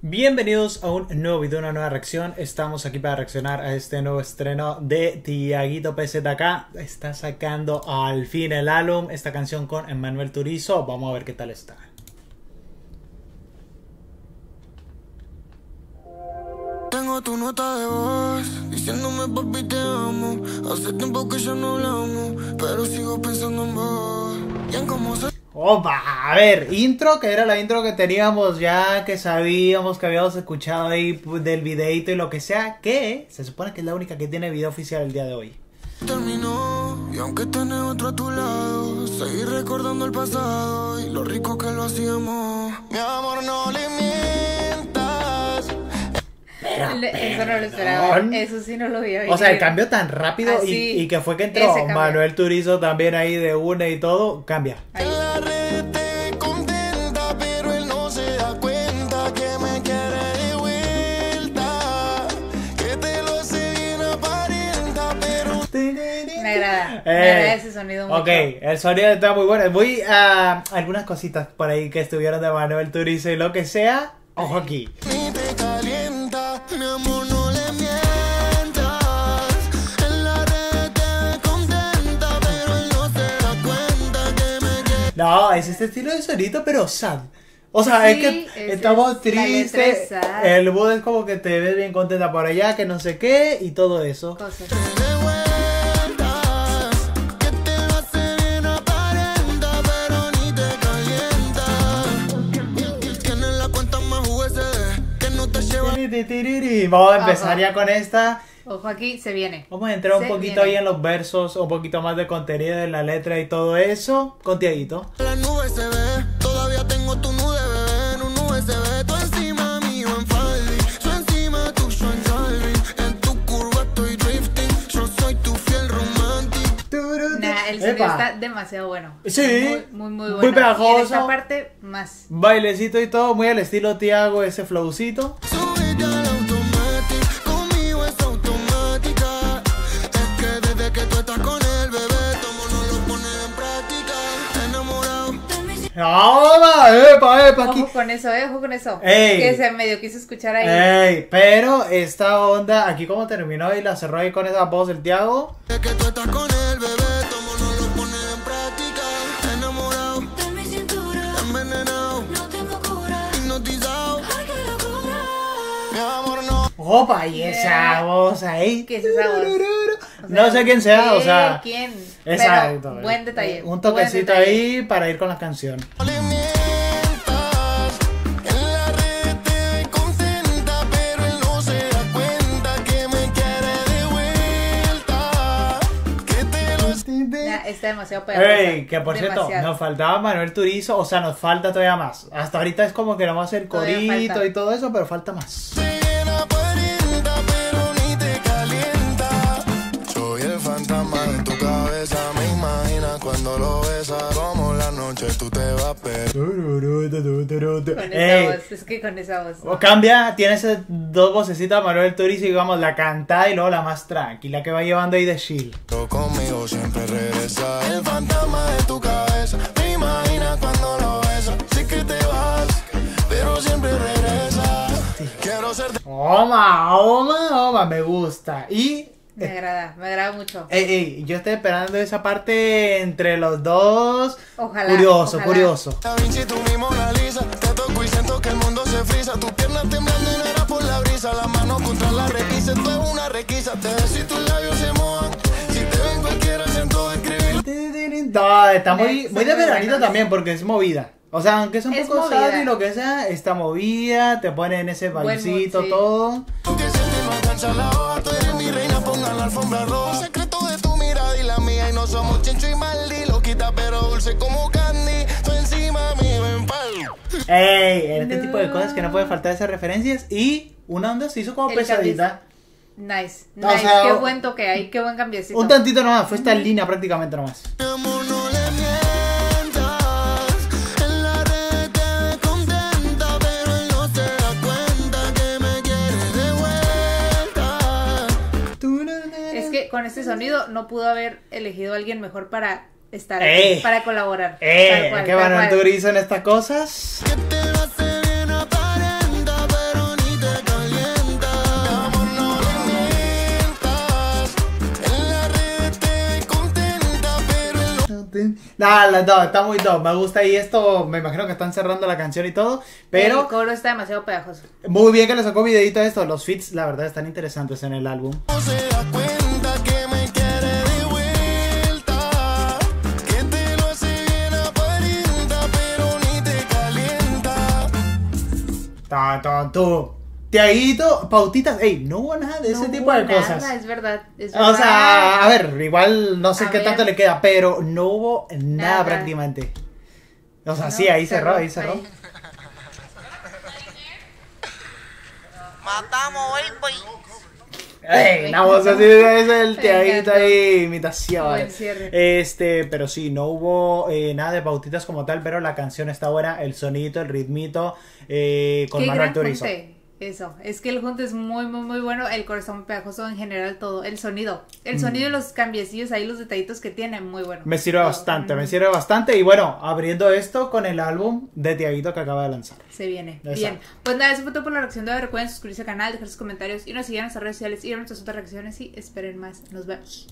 Bienvenidos a un nuevo video, una nueva reacción. Estamos aquí para reaccionar a este nuevo estreno de Tiaguito PZK. Está sacando al fin el álbum, esta canción con Manuel Turizo. Vamos a ver qué tal está. Tengo tu nota de voz diciéndome papi te amo. Hace tiempo que ya no hablamos, pero sigo pensando en vos y en cómo se... Opa, a ver, intro, que era la intro que teníamos ya, que sabíamos que habíamos escuchado ahí del videito y lo que sea, que se supone que es la única que tiene video oficial el día de hoy. Terminó, y aunque tenés otro a tu lado, seguir recordando el pasado y lo rico que lo hacíamos. Mi amor, no le mientas. Eso no lo esperaba, eso sí no lo vi. O sea, el cambio tan rápido y que fue que entró Manuel Turizo también ahí de una y todo, cambia. Ahí. Ese sonido mucho. Ok, el sonido está muy bueno. Voy a algunas cositas por ahí que estuvieron de Manuel Turizo y lo que sea. Ojo aquí. Ni te calienta, mi amor, no le mientas. En la red te contenta, pero él no se da cuenta que me queda. No, es este estilo de sonido, pero sad. O sea, sí, es que estamos tristes. El mood es como que te ves bien contenta por allá, que no sé qué, y todo eso. Cosas. Vamos a empezar ya con esta. Ojo aquí, se viene. Vamos a entrar un poquito ahí en los versos, un poquito más de contenido de la letra y todo eso. Con Tiaguito. La nube se ve, todavía tengo tu nube, bebé. En un nube se ve, tú encima mío en Faldi. Yo encima tuyo en Salvi. En tu curva estoy drifting. Yo soy tu fiel romántico. Nah, el sonido está demasiado bueno. Sí. Muy bueno. Muy pegajoso. Y en esta parte, más. Bailecito y todo, muy al estilo Tiago, ese flowcito. ¡Ahora! ¡Epa, epa! Aquí. Ojo con eso, ojo con eso. Ey. Que se medio quiso escuchar ahí. Ey, pero esta onda, aquí como terminó y la cerró ahí con esa voz del Tiago. Es que tú estás con el bebé, tomo no lo pones en práctica. Enamorado de mi cintura, envenenado, no tengo cura, hipnotizado. ¡Ay, qué locura! Mi amor, no. Opa, y esa voz ahí. ¿Qué es esa voz? O sea, no sé quién sea, o sea. ¿Quién? Exacto. Pero buen detalle. Un toquecito ahí para ir con la canción. Está demasiado pegajosa. Ey, que por cierto, nos faltaba Manuel Turizo, o sea, nos falta todavía más. Hasta ahorita es como que vamos a hacer corito y todo eso, pero falta más. Con esa voz, es que con esa voz. O cambia, tiene esas dos vocecitas Manuel Turizo y vamos la cantada y luego la más tranquila que va llevando ahí de chill. Conmigo siempre regresa el fantasma de tu cabeza. Te imaginas cuando lo besas. Sí que te vas, pero siempre regresa. Quiero ser. Oma, me gusta. Y. Me agrada mucho. Yo estoy esperando esa parte entre los dos. Ojalá. Curioso. Da Vinci, tú mismo la lisa. Te toco y siento que el mundo se frisa. Tus piernas temblando en era por la brisa. Las manos contra la requisa. Tú es una requisa. Te beso y tus labios se mojan. Si te ven cualquiera, siento escribir. Está muy de veranito también porque es movida. O sea, aunque es un poco sad y lo que sea, está movida. Te ponen en ese balcito todo. Porque si te no alcanza la hoja, tú eres mi reina. La alfombra roja, un secreto de tu mirada y la mía. Y no somos Chencho y Maldi, loquita pero dulce como candy. Tú encima mi ven pal. Ey, este tipo de cosas que no puede faltar esas referencias. Y una onda se hizo como pesadita. Nice, o sea, qué buen toque hay, qué buen cambiecito. Un tantito nomás, fue esta línea prácticamente nomás. Con este sonido no pudo haber elegido a alguien mejor para estar aquí, para colaborar. Qué Manuel Turizo en estas cosas. Que te lo hace bien aparenta, pero No, las dos, está muy top. Me gusta y esto, me imagino que están cerrando la canción y todo, pero... El coro está demasiado pegajoso. Muy bien que le sacó videito a esto. Los feats, la verdad, están interesantes en el álbum. No se da cuenta que me quiere de vuelta, que te lo hace bien aparenta, pero ni te calienta. Ta, ta, tu. Tiaguito, pautitas, ey, no hubo nada de ese tipo de cosas. Es verdad, es verdad. O sea, a ver, igual no sé qué tanto le queda, pero no hubo nada prácticamente. O sea, sí, ahí cerró, ahí cerró. Matamos el país. Ey, no, o sea, sí, es el Tiaguito ahí, imitación. Pero sí, no hubo nada de pautitas como tal, pero la canción está buena, el sonidito, el ritmito, con Manuel Turizo. Eso, es que el junte es muy, muy, muy bueno. El corazón pegajoso en general, todo. El sonido y los cambiecillos ahí, los detallitos que tiene, muy bueno. Me sirve bastante, me sirve bastante. Y bueno, abriendo esto con el álbum de Tiaguito que acaba de lanzar. Se viene. Exacto. Bien. Pues nada, eso fue todo por la reacción de hoy. Recuerden suscribirse al canal, dejar sus comentarios y nos sigan en nuestras redes sociales y en nuestras otras reacciones. Y esperen más. Nos vemos.